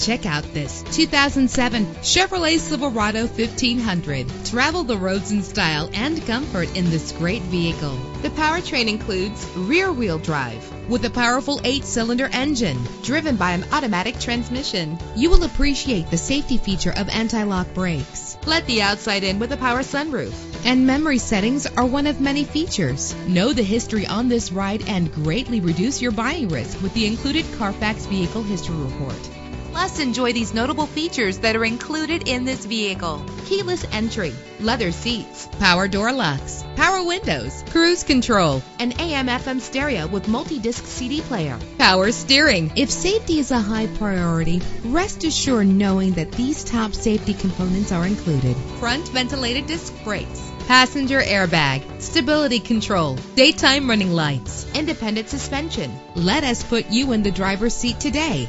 Check out this 2007 Chevrolet Silverado 1500. Travel the roads in style and comfort in this great vehicle. The powertrain includes rear-wheel drive with a powerful 8-cylinder engine driven by an automatic transmission. You will appreciate the safety feature of anti-lock brakes. Let the outside in with a power sunroof. And memory settings are one of many features. Know the history on this ride and greatly reduce your buying risk with the included Carfax Vehicle History Report. Plus, enjoy these notable features that are included in this vehicle: keyless entry, leather seats, power door locks, power windows, cruise control, an AM/FM stereo with multi-disc CD player, power steering. If safety is a high priority, rest assured knowing that these top safety components are included: front ventilated disc brakes, passenger airbag, stability control, daytime running lights, independent suspension. Let us put you in the driver's seat today.